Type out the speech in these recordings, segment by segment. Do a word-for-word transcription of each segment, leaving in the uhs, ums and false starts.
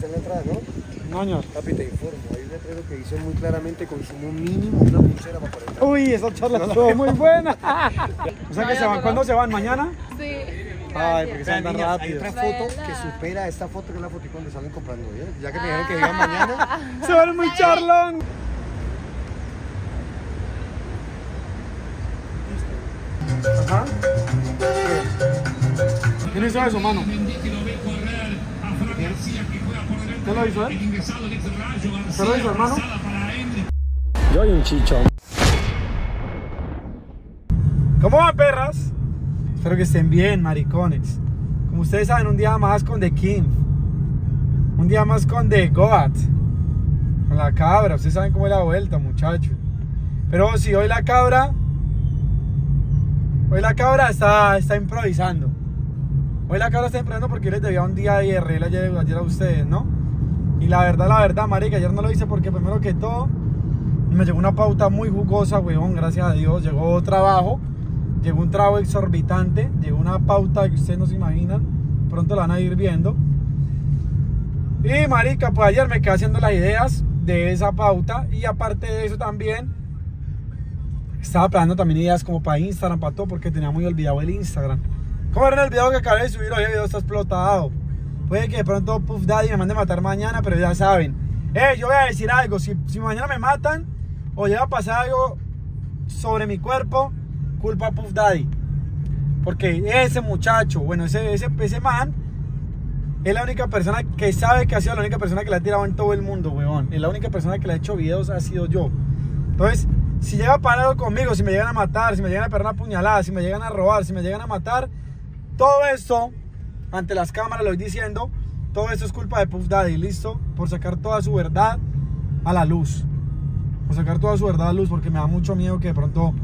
está en la entrada, ¿no? No, señor. Papi, te informo. Hay un letrero que dice muy claramente consumo mínimo una pulsera para cuarenta. Uy, esa charla estuvo muy buena. O sea que se van, ¿cuándo se van? ¿Mañana? Sí. Ay, porque se andan rápido. Hay otra foto que supera esta foto, que es la foto donde salen comprando, ¿eh? Ya que me dijeron que llegan mañana. Se van muy charlón. Ajá. ¿Quién hizo eso, mano? ¿Qué lo hizo, eh? ¿Qué lo hizo, hermano? Yo y un chichón. ¿Cómo van, perras? Espero que estén bien, maricones. Como ustedes saben, un día más con The King. Un día más con The Goat. Con la cabra. Ustedes saben cómo es la vuelta, muchachos. Pero si hoy la cabra... Hoy la cabra está, está improvisando. Hoy la cabra está improvisando porque yo les debía un día de I R L ayer, ayer a ustedes, ¿no? Y la verdad, la verdad, marica, ayer no lo hice porque primero que todo me llegó una pauta muy jugosa, weón, gracias a Dios. Llegó trabajo, llegó un trabajo exorbitante, llegó una pauta que ustedes no se imaginan. Pronto la van a ir viendo. Y marica, pues ayer me quedé haciendo las ideas de esa pauta. Y aparte de eso también estaba planeando también ideas como para Instagram, para todo, porque tenía muy olvidado el Instagram. Como era el video que acabé de subir hoy, el video está explotado. Puede que de pronto Puff Daddy me mande a matar mañana, pero ya saben. Eh, yo voy a decir algo, si, si mañana me matan o llega a pasar algo sobre mi cuerpo, culpa a Puff Daddy. Porque ese muchacho, bueno, ese, ese, ese man, es la única persona que sabe que ha sido la única persona que la ha tirado en todo el mundo, weón. Es la única persona que le ha hecho videos, ha sido yo. Entonces... si llega a parar algo conmigo, si me llegan a matar, si me llegan a perder una puñalada, si me llegan a robar, si me llegan a matar, todo esto, ante las cámaras lo voy diciendo, todo esto es culpa de Puff Daddy, listo, por sacar toda su verdad a la luz, por sacar toda su verdad a la luz, porque me da mucho miedo que de pronto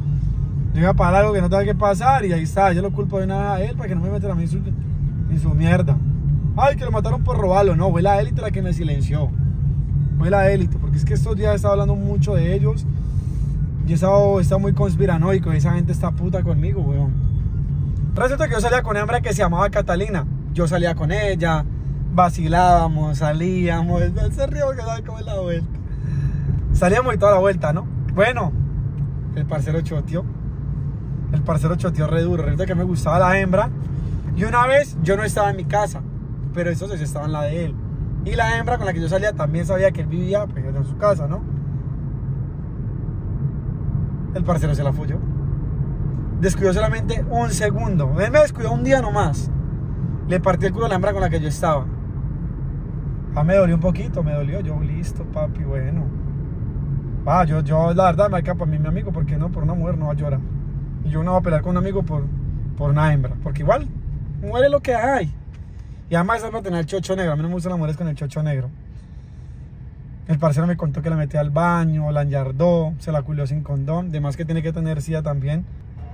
llegue a parar algo que no tenga que pasar y ahí está, yo lo culpo de nada a él para que no me metan a mí en su, en su mierda. Ay, que lo mataron por robarlo, no, fue la élite la que me silenció, fue la élite, porque es que estos días he estado hablando mucho de ellos. Yo estaba, estaba muy conspiranoico, esa gente está puta conmigo, weón. Resulta que yo salía con una hembra que se llamaba Catalina. Yo salía con ella, vacilábamos, salíamos, se río que sabe cómo es la vuelta. Salíamos y toda la vuelta, ¿no? Bueno, el parcero choteó. El parcero choteó re duro. Resulta que me gustaba la hembra. Y una vez yo no estaba en mi casa, pero esos sí estaban en la de él. Y la hembra con la que yo salía también sabía que él vivía, pues, en su casa, ¿no? El parcero se la folló. Descuidó solamente un segundo. Él me descuidó un día nomás. Le partí el culo a la hembra con la que yo estaba. Ah, me dolió un poquito, me dolió. Yo, listo, papi, bueno. Ah, yo, yo la verdad, marca para mí mi amigo, porque no, por una mujer no va a llorar. Y yo no voy a pelear con un amigo por, por una hembra. Porque igual, muere lo que hay. Y además es para tener el chocho negro. A mí no me gustan las mujeres con el chocho negro. El parcero me contó que la metía al baño, la enyardó, se la culió sin condón, demás que tiene que tener sida también.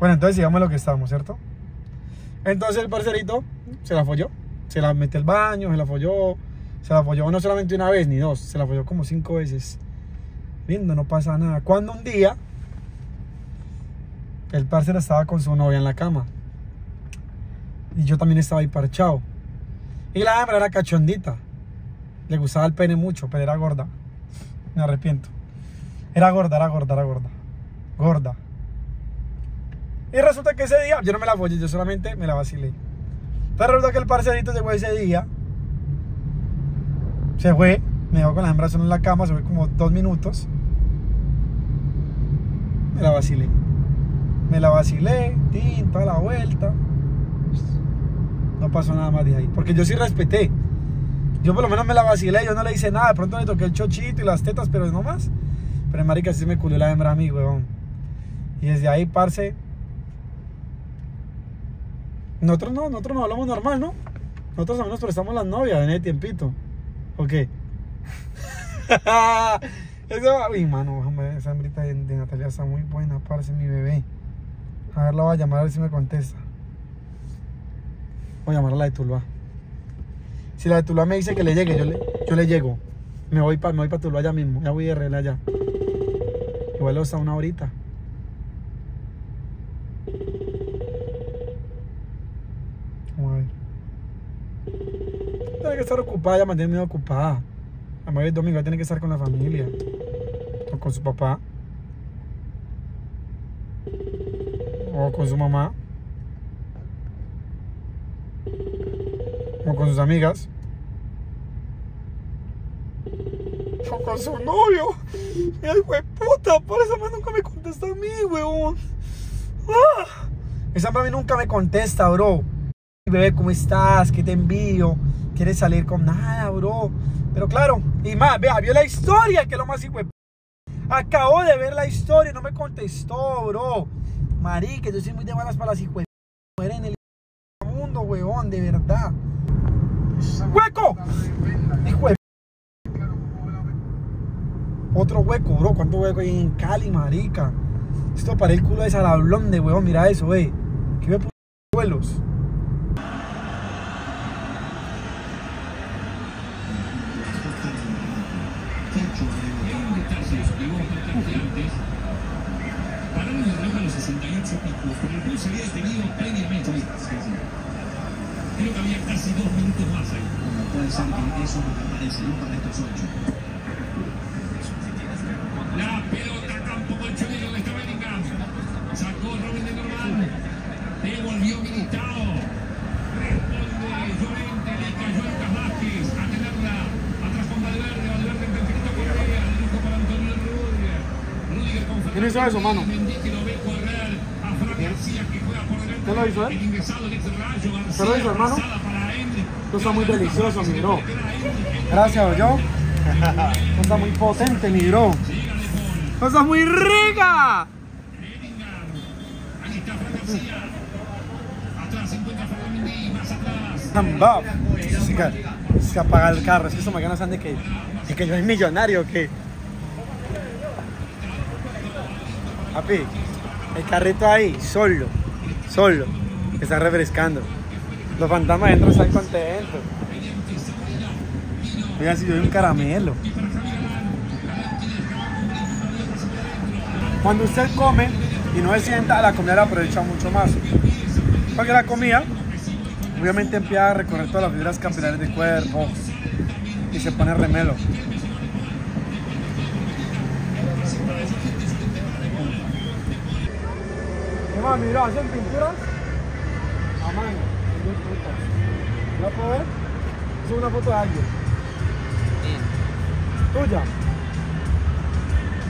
Bueno, entonces sigamos lo que estábamos, ¿cierto? Entonces el parcerito se la folló, se la metió al baño, se la folló, se la folló no solamente una vez ni dos, se la folló como cinco veces. Lindo, no pasa nada. Cuando un día el parcero estaba con su novia en la cama y yo también estaba ahí parchado. Y la hembra era cachondita, le gustaba el pene mucho, pero era gorda. Me arrepiento. Era gorda, era gorda, era gorda. Gorda. Y resulta que ese día, yo no me la follé, yo solamente me la vacilé. Pero resulta que el parcerito llegó ese día. Se fue, me dejó con las hembras en la cama, se fue como dos minutos. Me la vacilé. Me la vacilé, tin, toda la vuelta. No pasó nada más de ahí. Porque yo sí respeté. Yo por lo menos me la vacilé, yo no le hice nada. De pronto le toqué el chochito y las tetas, pero no más. Pero marica, sí me culió la hembra a mí, weón. Y desde ahí, parce, Nosotros no, nosotros no hablamos normal, ¿no? Nosotros al menos prestamos las novias en el tiempito. ¿O qué? Eso, uy, mano, esa hembrita de, de Natalia está muy buena, parce, mi bebé. A ver, la voy a llamar a ver si me contesta. Voy a llamar a la de Tulba. Si la de Tuluá me dice que le llegue, yo le, yo le llego. Me voy para pa Tuluá allá mismo. Ya voy a I R L allá. Igual hasta una horita. Vamos a ver. Tiene que que estar ocupada, ella mantiene muy ocupada. La mañana y domingo ella tiene que estar con la familia o con su papá o con su mamá o con sus amigas o con su novio. Ay, güey, puta, por esa man nunca me contesta a mí, weón. ¡Ah! Esa mami nunca me contesta, bro. Bebé, ¿cómo estás? ¿Qué te envío? ¿Quieres salir con nada, bro? Pero claro, y más, vea, vio la historia, que es lo más hijo de p... Acabo de ver la historia y no me contestó, bro. Marica, yo soy muy de malas para las hijo de p... en el mundo, weón, de verdad. ¡Hueco! Hijo de p... Otro hueco, bro. ¿Cuánto hueco hay en Cali, marica? Esto para el culo de Salablón de weón, mira eso, wey. ¿Qué me p... vuelos? Creo que había casi dos minutos más ahí. Bueno, puede ser que eso no aparece, no para estos ocho. La pelota campo colchonero donde estaba Bellingham. Sacó Robin de normal. Devolvió Militao. Responde Llorente, le cayó a Lucas Vázquez. A tenerla. Atrás con Valverde. Valverde en perfecto Correa. Dirijo para Antonio Rudiger. Rudiger con Fernando. ¿Quién hizo eso, mano? ¿Qué lo hizo él? ¿Qué lo hizo, hermano? Esto está muy delicioso, mi bro. Gracias, yo. Esto está muy potente, mi bro. Esto está muy rica. Es que apaga el carro. Es que eso me gana de que, de que yo soy millonario, que. Papi, el carrito ahí, solo. Solo, que está refrescando. Los fantasmas adentro están contentos. Oigan, si yo doy un caramelo. Cuando usted come y no se sienta, la comida la aprovecha mucho más. Porque la comida, obviamente, empieza a recorrer todas las fibras capilares del cuerpo y se pone remelo. Mami, mira, hacen pinturas a mano, ¿la puedo ver? Es una foto de alguien. Sí. Tuya.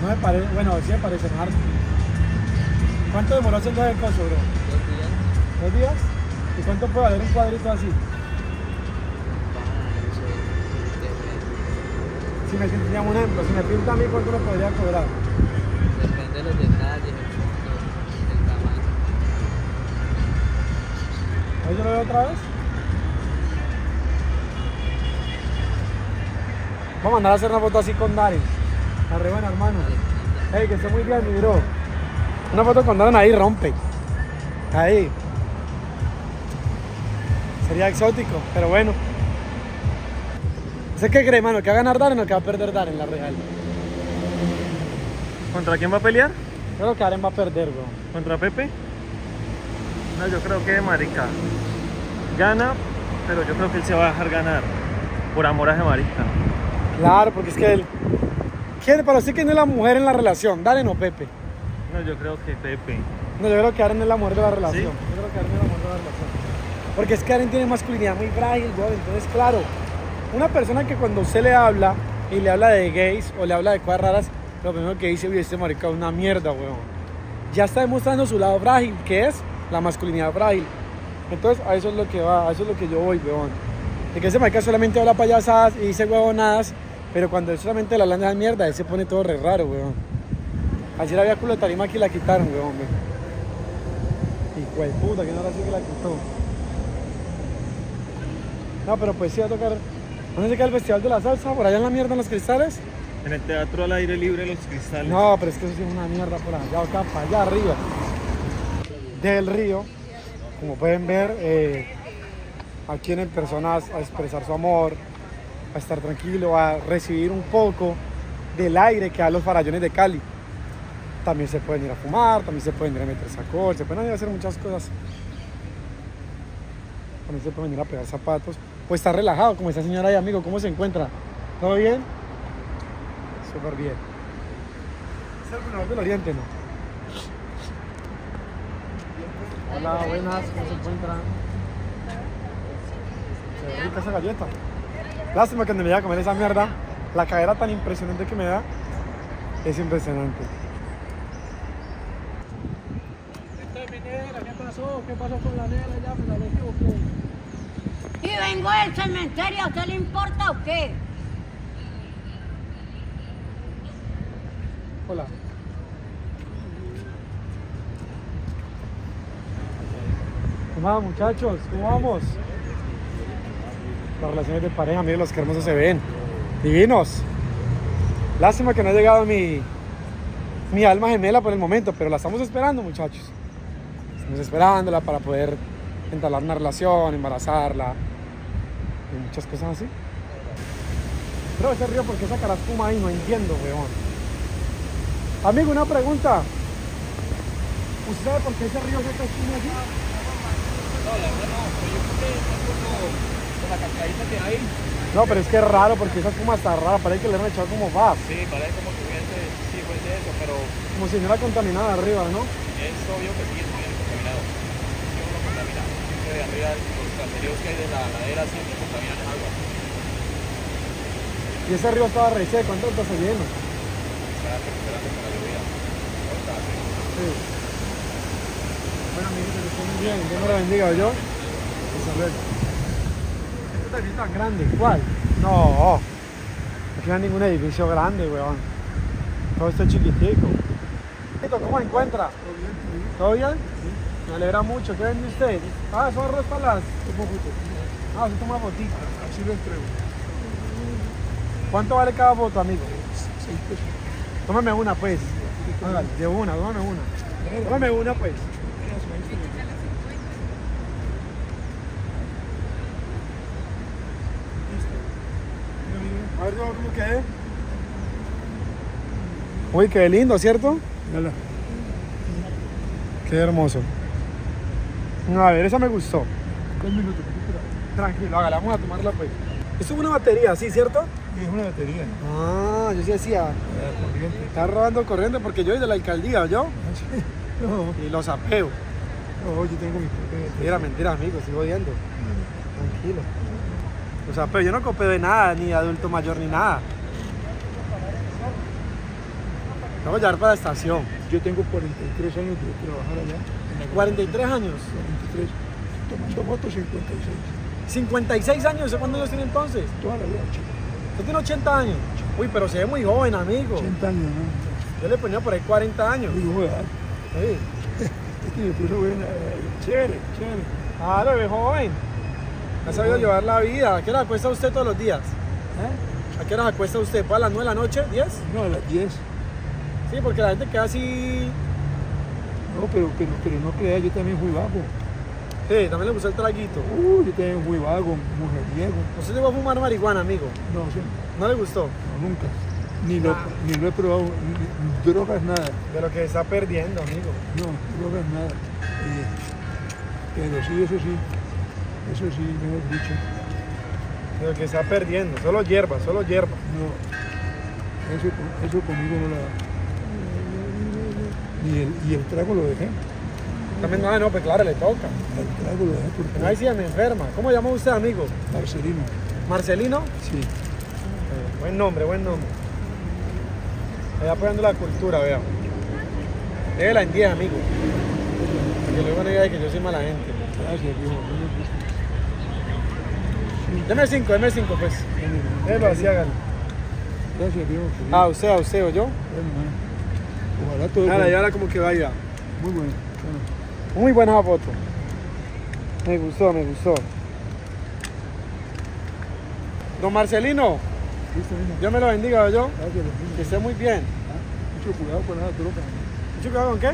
No me parece, bueno, sí me parece harto. ¿Cuánto demoró haciendo el coso, bro? Dos días. ¿Dos días? ¿Y cuánto puede valer un cuadrito así? Si me pintan un ejemplo, si me pinta a mí, ¿cuánto lo podría cobrar? Depende de los detalles. Yo lo veo otra vez. Vamos a andar a hacer una foto así con Darren. Arriba, hermano. Ey, que esté muy bien, mi bro. Una foto con Darren ahí, rompe. Ahí. Sería exótico, pero bueno. ¿Sé qué cree, hermano? ¿Que va a ganar Darren o que va a perder Darren la real? ¿Contra quién va a pelear? Creo que Darren va a perder, bro. ¿Contra Pepe? No, yo creo que marica gana, pero yo creo que él se va a dejar ganar por amor a ese marica. Claro, porque es que él... ¿Quién para usted que no es la mujer en la relación? ¿Darren o Pepe? No, yo creo que Pepe. No, yo creo que Darren es la mujer de la relación. ¿Sí? Yo creo que Darren es la mujer de la relación. Porque es que Darren tiene masculinidad muy frágil, weón. Entonces, claro, una persona que cuando usted le habla y le habla de gays o le habla de cosas raras, lo primero que dice, uy, este marica es una mierda, weón. Ya está demostrando su lado frágil, que es la masculinidad frágil. Entonces a eso es lo que va, a eso es lo que yo voy, weón. De que ese marica solamente habla payasadas y dice huevonadas, pero cuando él solamente le hablan de mierda, él se pone todo re raro, weón. Ayer había culo de tarima que la quitaron, weón, weón. Hijo de puta, que no era así que la quitó. No, pero pues sí va a tocar. ¿Dónde se queda el festival de la salsa? ¿Por allá en la mierda en los cristales? En el teatro al aire libre los cristales. No, pero es que eso sí es una mierda por allá, acá, para allá arriba del río, como pueden ver, eh, aquí vienen personas a expresar su amor, a estar tranquilo, a recibir un poco del aire que dan los farallones de Cali. También se pueden ir a fumar, también se pueden ir a meter sacol, se pueden ir a hacer muchas cosas. También se pueden ir a pegar zapatos. o está relajado, como esta señora y amigo? ¿Cómo se encuentra? ¿Todo bien? Súper bien. Es el Gobernador del Oriente, ¿no? Hola, buenas, ¿cómo se encuentran? Se ve rica esa galleta. Lástima que no le voy a comer esa mierda. La cadera tan impresionante que me da. Es impresionante. Esta es mi negra, ¿qué pasó? ¿Qué pasó con la negra? Ya me la dejé, ¿o qué? Y vengo del cementerio, ¿a usted le importa o qué? Hola. ¿Cómo vamos, muchachos? ¿Cómo vamos? Las relaciones de pareja, miren los que hermosos se ven. Divinos. Lástima que no ha llegado mi, mi alma gemela por el momento, pero la estamos esperando, muchachos. Estamos esperándola para poder entablar una relación, embarazarla y muchas cosas así. Pero ese río, ¿por qué sacará espuma ahí? No entiendo, weón. Amigo, una pregunta. ¿Usted sabe por qué ese río saca espuma aquí? No, la verdad no, pero yo creo que es como la cascadita que hay. No, pero es que es raro porque esa espuma está rara, parece que le han echado como gas. Sí, parece como que hubiese, sí, fue de eso, pero... Como si no era contaminada arriba, ¿no? Es obvio que sí, es muy contaminado. Sí, uno contamina, siempre de arriba, los caseríos que hay de la ladera siempre contaminan el agua. Y ese río estaba re seco, ¿cuánto está saliendo? Espera, espera, espera, lluvia. Ahorita, sí. Sí. Bueno, mi gente, que estén muy bien, Dios me lo bendiga, ¿o yo? Hasta luego. Tan grande, ¿cuál? No, aquí no hay ningún edificio grande, weón. Todo esto es chiquitico. ¿Cómo se encuentra? ¿Todo bien? ¿Todo bien? Sí. Me alegra mucho. ¿Qué vende usted? Ah, son arroz para las... Ah, se toma botita. Así lo entrego. ¿Cuánto vale cada voto, amigo? Seis pesos. Tómame una, pues. Hágale, de una, tómame una. Tómame una, pues. A ver, ¿cómo quedé? Uy, qué lindo, ¿cierto? Mírala. Qué hermoso. A ver, esa me gustó. Un minuto. Tranquilo, hágala, vamos a tomarla pues. Esto es una batería, ¿sí, cierto? Sí, es una batería. Ah, yo sí decía. Está robando corriente porque yo soy de la alcaldía, ¿yo? No. Y los apeo. No, yo tengo mis propios. Mentira, mentira, amigo, sigo odiando. Tranquilo. O sea, pero yo no copio de nada, ni de adulto mayor, ni nada. Te voy a llevar para la estación. Yo tengo cuarenta y tres años de trabajar allá. ¿cuarenta y tres años? cuarenta y tres. Tomando moto cincuenta y seis. ¿cincuenta y seis años? ¿Cuántos años tiene entonces? Toda la vida, chico. ¿Usted tiene ochenta años? Uy, pero se ve muy joven, amigo. ochenta años, ¿no? Yo le ponía por ahí cuarenta años. Uy, joder. Sí. Es que me puso buena. Chévere, chévere. Ah, lo ve joven. Ha sabido llevar la vida. ¿A qué hora acuesta usted todos los días? ¿Eh? ¿A qué hora acuesta usted? ¿Para las nueve de la noche? ¿diez? No, a las diez. Sí, porque la gente queda así... No, pero, pero, pero no crea, yo también fui vago. Sí, también le gusta el traguito. Uh, yo también fui vago, mujeriego. ¿Usted llegó a fumar marihuana, amigo? No, sí. ¿No le gustó? No, nunca. Ni lo, ah. ni lo he probado. Ni, drogas, nada. De lo que está perdiendo, amigo. No, drogas, nada. Eh, pero sí, eso sí. Eso sí, me lo he dicho. Pero que está perdiendo, solo hierba, solo hierba. No, eso, eso conmigo no la... Y el, y el trago lo dejé. También, ah, no, pues claro, le toca. El trago lo dejé porque... Ahí sí me enferma. ¿Cómo llama usted, amigo? Marcelino. ¿Marcelino? Sí. Eh, buen nombre, buen nombre. Allá apoyando la cultura, vea. Llévela en diez, amigo. Porque luego no diga que yo soy mala gente. Gracias, amigo. Deme cinco, deme cinco pues. Déjalo así, hágalo. Gracias, viejo. Ah, usted, a usted o yo. Ojalá todo. Ahora, y ahora como que vaya. Muy bueno. Muy buena la foto. Me gustó, me gustó. Don Marcelino. Dios me lo bendiga, o yo. Que esté muy bien. Mucho cuidado con esa troca. ¿Mucho cuidado con qué?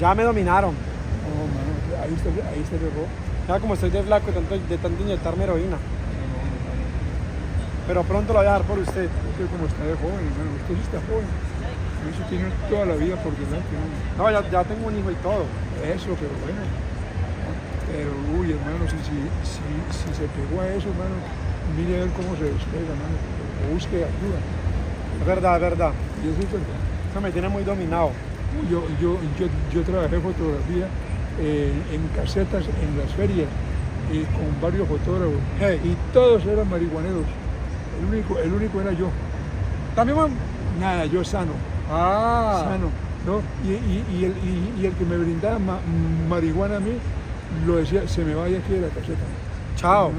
Ya me dominaron. No, mano. Ahí se ahí se regó. Ya como estoy de flaco, tanto, de tanto inyectarme heroína. Pero pronto lo voy a dejar por usted. Usted como está de joven, hermano. Usted sí está joven. Eso tiene toda la vida por delante, ¿no? No, ya, ya tengo un hijo y todo. Eso, pero bueno. Pero uy, hermano, si, si, si, si se pegó a eso, hermano, mire a ver cómo se despega, hermano, o busque ayuda. Es verdad, es verdad. Y eso es verdad. Eso me tiene muy dominado. Yo, yo, yo, yo trabajé fotografía eh, en casetas, en las ferias, eh, con varios fotógrafos. Hey. Y todos eran marihuaneros. El único, el único era yo. ¿También, man? Nada, yo sano. Ah. Sano, ¿no? Y, y, y, el, y, y el que me brindaba ma, marihuana a mí, lo decía, se me vaya aquí de la caseta. Chao.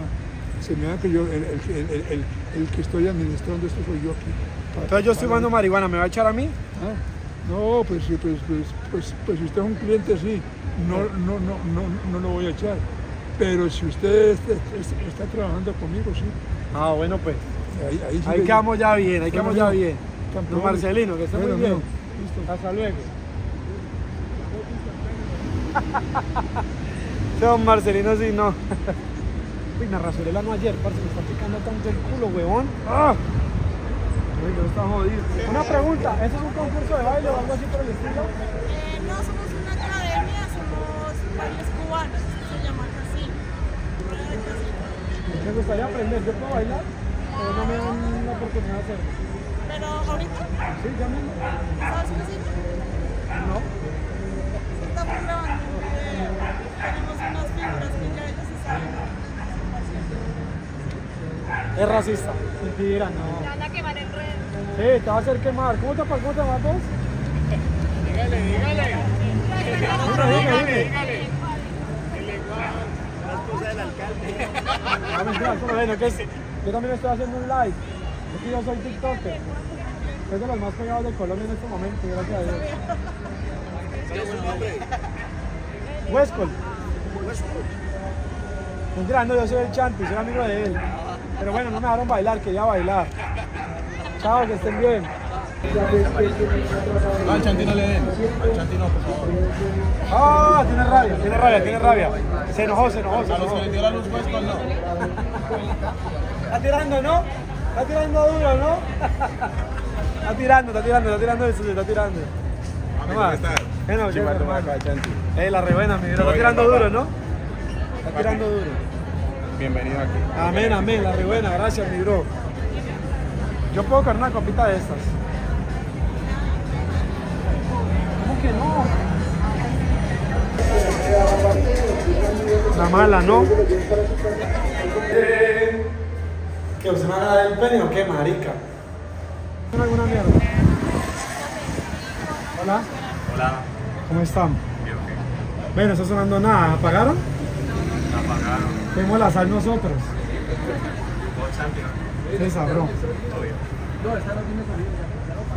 Se me va que yo, el, el, el, el, el que estoy administrando esto soy yo aquí. Para, Entonces yo estoy fumando marihuana, ¿me va a echar a mí? ¿Ah? No, pues, pues, pues, pues, pues, pues si usted es un cliente, sí, no, no, no, no, no lo voy a echar. Pero si usted está, está trabajando conmigo, sí. Ah, bueno, pues. Ahí, ahí, sí ahí que... quedamos ya bien, ahí quedamos ya bien. Don Marcelino, que esté bueno, muy bien. Listo. Hasta luego. Don Marcelino, sí, no. Uy, me rasuré el ano ayer, parce, me está picando tanto el culo, huevón. ¡Ah! Uy, está jodido. Una pregunta, ¿eso es un concurso de baile o algo así por el estilo? Eh, no, somos una academia, somos bailes cubanos, se llaman así. Me gustaría aprender, ¿yo puedo bailar? Pero no me dan una oportunidad de hacerlo. ¿Pero ahorita? Sí, ya mismo. ¿Sabes qué sí? No. Estamos grabando un video. Tenemos unas figuras que ya ellos se saben. Es racista. Mentira, no. Te van a quemar en red. Sí, te va a hacer quemar. ¿Cómo te pasó? ¿Te vas vos? Dígale, dígale. Dígale, dígale. El lenguaje. La esposa del alcalde. Bueno, que es... Yo también estoy haciendo un live. Es que yo soy TikToker. Soy de los más pegados de Colombia en este momento, gracias a Dios. ¿Cuál es su nombre? Westcol. Westcol. Mentira, no, yo soy el Chanty, soy amigo de él. Pero bueno, no me dejaron bailar, quería bailar. Chao, que estén bien. No, al Chanty no le den. Al Chanty no, por favor. Ah, tiene rabia, tiene rabia, tiene rabia. Se enojó, se enojó. A los que le dio la luz puesto, no. Está tirando, ¿no? Está tirando duro, ¿no? Está tirando, está tirando, está tirando eso, está tirando. ¿Cómo estás? Bueno, yo voy acá, Chanty. Eh, la rebuena, mi vida. Está tirando duro, ¿no? Está tirando duro. Bienvenido aquí. Amén, amén, la rebuena, gracias mi bro. Yo puedo cargar una copita de estas. ¿Cómo que no? La mala, ¿no? Que usted me haga del pene o qué, marica. ¿Alguna mierda? Hola. Hola. ¿Cómo están? Bien, bien. Bueno, está sonando nada, ¿apagaron? No, no apagaron. Fuimos la sal nosotros. Se sabró.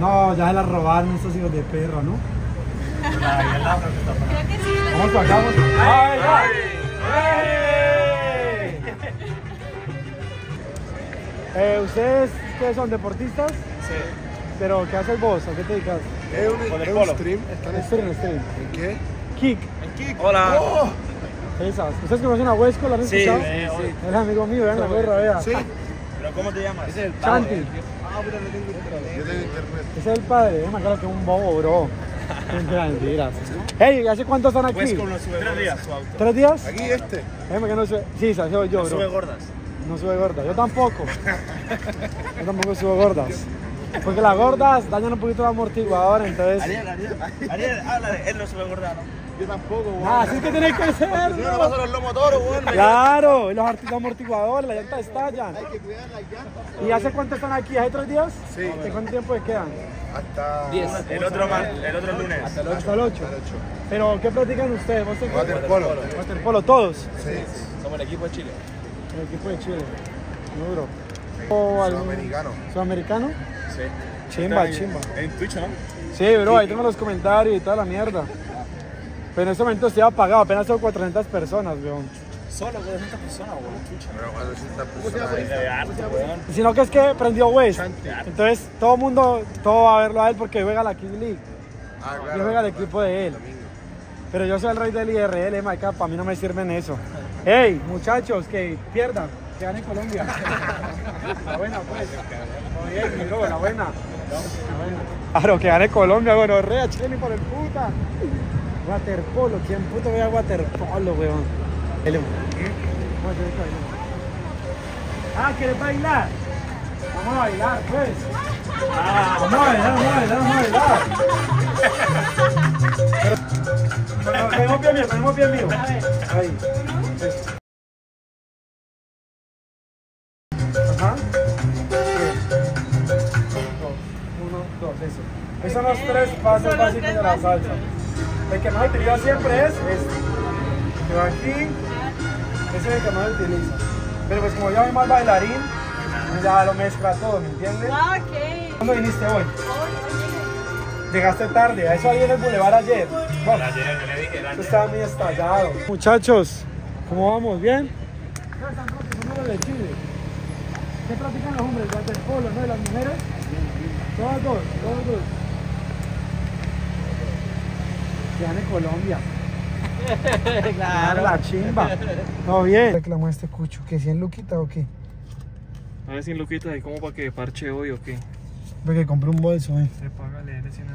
No, ya se la robaron estos hijos de perra, ¿no? Vamos para acá, vamos para acá. Eh, ¿Ustedes qué son? ¿Deportistas? Sí. ¿Pero qué haces vos? ¿A qué te dedicas? Es un stream. ¿En stream? ¿En qué? Kick. ¿En Kick? Hola. Oh. Esas. ¿Ustedes conocen a Westcol? ¿La han escuchado? Sí, sí. Es amigo mío, vean la gorra, vea. Sí. ¿Pero cómo te llamas? Ese es el padre. Chanty. Ah, pero no tengo internet. Yo tengo internet. Ese es el padre. Es más claro que un bobo, bro. Mentiras. Hey, ¿hace cuánto están aquí? Westcol no sube Tres días. ¿Tres días? Aquí este. Es que no sube. Sí, soy yo, bro. No sube gordas. No sube gordas. Yo tampoco. Yo tampoco subo gordas. Porque las gordas dañan un poquito el amortiguador, entonces... Ariel, Ariel, Ariel, háblale. Él no sube gordas, ¿no? Yo tampoco, weón. Ah, así es que tenés que hacer. Si no, no pasan los lomos toros, weón. Claro, y los amortiguadores, las llantas estallan. Hay que cuidar las llantas. ¿Y hace cuánto están aquí? ¿Hace tres días? Sí. ¿Cuánto tiempo les quedan? Hasta diez. El otro, el otro lunes. Hasta el ocho. Hasta el ocho. Pero, ¿qué practican ustedes? Waterpolo. Waterpolo, ¿todos? Sí, sí. Somos el equipo de Chile. El equipo de Chile. Duro. Sudamericano. ¿Sudamericano? Sí. Chimba, chimba. En Twitch, ¿no? Sí, bro, ahí tengo los comentarios y toda la mierda. Pero en este momento se ha apagado, apenas son cuatrocientas personas, weón. Solo cuatrocientas personas, weón. Sino que es que prendió West. Entonces todo el mundo, todo va a verlo a él porque juega la Kick League. Ah, claro. Y juega el equipo de él. Pero yo soy el rey del I R L, marica, para mí no me sirven eso. Hey, muchachos, que pierdan, que ganen Colombia. La buena, pues. Oye, mi lobo, la buena. Claro, que gane Colombia, bueno, rea, chile por el puta. Waterpolo, ¿quién puto vea waterpolo, weón? L uno. Ah, ¿querés bailar? Vamos a bailar, pues. Ah, vamos a bailar, vamos a bailar, vamos a bailar. Pero ponemos pie mío, ponemos pie mío. Ahí. Eso. Ajá. Tres, dos, uno, dos, eso. Esos son los tres pasos básicos de la salsa. El que más utiliza siempre es este. Yo aquí, ese es el que más utiliza. Pero pues como yo soy más bailarín, ya lo mezcla todo, ¿me entiendes? Ah, ok. ¿Cuándo viniste hoy? Hoy, oye. Llegaste tarde, a eso ahí en el bulevar ayer. Bueno, ayer, yo le dije, ayer. Estaba muy estallado. Muchachos, ¿cómo vamos? ¿Bien? No, están practicando los de Chile. ¿Qué practican los hombres? ¿Las del polo, no? ¿Y las mujeres? Todas dos, todas dos. Ya en Colombia. Claro. La chimba. No, bien. Reclamó este cucho, ¿que cien luquita o qué? A ver, cien luquitas, ¿y cómo para que parche hoy o qué? Porque compré un bolso, eh. Se paga leer sin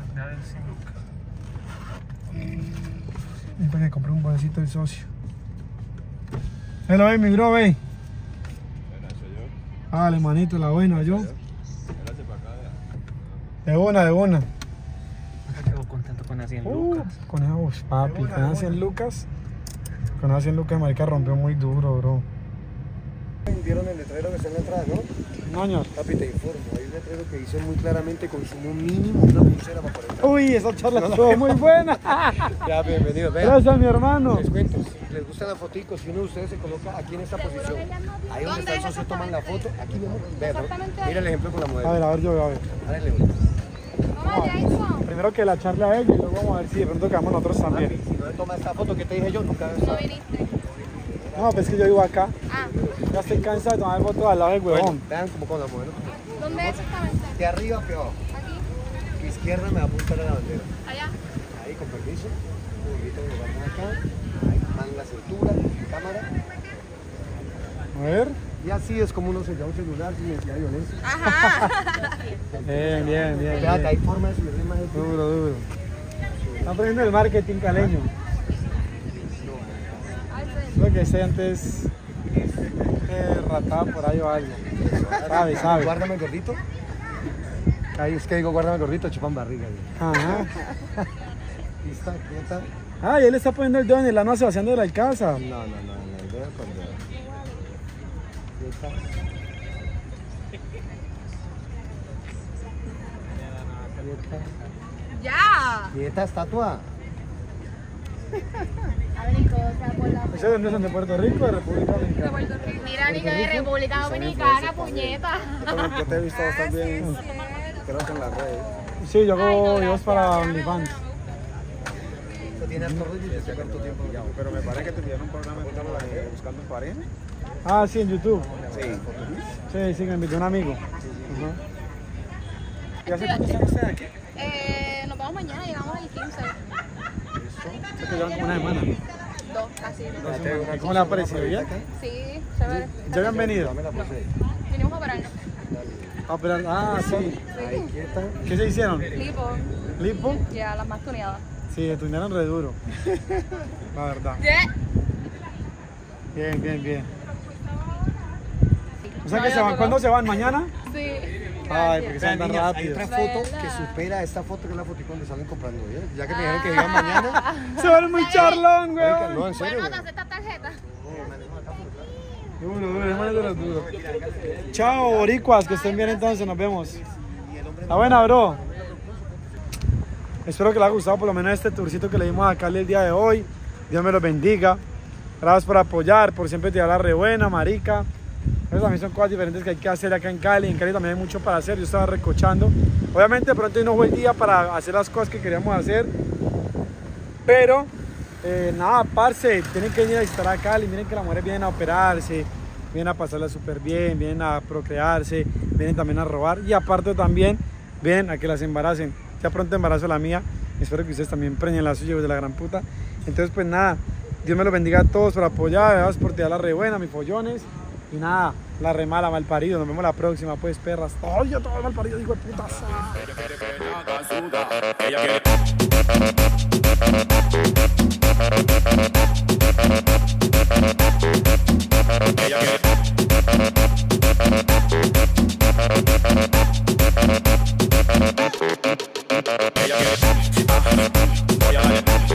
lucas. Y para que compré un bolsito el socio. Hello, hey, mi bro, ve. Buena, soy yo. Ah, le manito, la buena, yo. Espérate para acá, de una, de una. Acá quedo contento con las cien uh, lucas. Con esa voz, papi. Con esas cien lucas. Con esas cien lucas, marica, rompió muy duro, bro. ¿Vieron el letrero que está en la entrada, no? No, señor. Papi, te informo, hay un letrero que dice muy claramente consumo mínimo una pulsera para cuarenta. Uy, esa charla estuvo muy buena. Ya, bienvenido. Ven. Gracias, mi hermano. Les cuento, si les gustan las fotos, si uno de ustedes se coloca aquí en esta posición, ahí donde está el socio toman la foto, aquí vemos, vean, ¿no? Mira el ejemplo con la mujer. A ver, a ver, yo voy a ver. Dale, vamos, primero que la charla a ella y luego vamos a ver si de pronto quedamos nosotros también. Papi, si no le tomas esta foto que te dije yo, nunca ves. No viniste. No, pues es que yo vivo acá. Ah. Ya estoy cansado de tomar fotos al lado del huevón. Vean como con la mujer. ¿Dónde es exactamente? ¿De arriba o de abajo? Aquí. Mi izquierda me va a apuntar a la bandera. Allá. Ahí, con permiso. Un poquito de vamos acá. Ahí, van la cintura, cámara. A ver. Y así es como uno se lleva un celular sin necesidad de violencia. Ajá. Bien, bien, bien. Espérate, hay forma de subirle más el tiempo. Duro, duro. Están aprendiendo el marketing caleño. Creo que ese antes eh, rataba por ahí o algo. Sabe, sabe. Guárdame el gordito. Ahí es que digo, guárdame el gordito, chupan barriga. Yo. Ajá. Lista, quieta. Ah, y él está poniendo el dedo en el ano a Sebastián de la Alcázar. No, no, no, no, el dedo con dedo. Quieta. Quieta. Ya. Quieta, estatua. Eso es de Puerto Rico, de República Dominicana. Mira, amiga de República Dominicana, puñeta. Yo te he visto bastante bien. Creo que en las redes. Sí, yo hago videos para OnlyFans. ¿Tienes todo y te sacan tu tiempo? Pero me parece que te dieron un programa de buscando pareja. Ah, sí, en YouTube. Sí. Sí, sí, me invitó un amigo. ¿Y hace cuánto están ustedes aquí? Eh, nos vamos mañana, llegamos el quince. ¿Se te llevan como una semana? Dos, así. Dos, ¿cómo le ha parecido? ¿Ya? Sí, chévere. ¿Ya habían venido? No, vinimos a operarnos. ¿A operar? Ah, sí. ¿Qué se hicieron? Lipo. ¿Lipo? Ya, las más tuneadas. Sí, se tunearon re duro. La verdad. Bien, bien, bien. O sea que se van, ¿cuándo se van? ¿Mañana? Sí. Ay, porque se andan rápido. Hay otra foto que supera a esta foto, que es la foto cuando salen comprando, ¿eh? Ya que me dijeron que llegan mañana. Se van muy charlón, güey. No, en serio. Bueno, esta tarjeta. Duro, duro, duro, duro. Chao, boricuas, que estén bien entonces, nos vemos. La buena, bro. Espero que les haya gustado por lo menos este tourcito que le dimos a Cali el día de hoy. Dios me los bendiga. Gracias por apoyar, por siempre tirar la re buena, marica. Eso también son cosas diferentes que hay que hacer acá en Cali. En Cali también hay mucho para hacer. Yo estaba recochando. Obviamente de pronto hoy no fue el día para hacer las cosas que queríamos hacer. Pero eh, nada, parce, tienen que venir a visitar a Cali. Miren que las mujeres vienen a operarse, vienen a pasarla súper bien, vienen a procrearse, vienen también a robar. Y aparte también vienen a que las embaracen. Ya pronto embarazo la mía. Espero que ustedes también preñen la suya de la gran puta. Entonces pues nada, Dios me los bendiga a todos por apoyar. Gracias por tirar la re buena, mis follones. Y nada, la remala mal parido, nos vemos la próxima, pues, perras. Ay, yo todo mal parido, digo, putas. Ella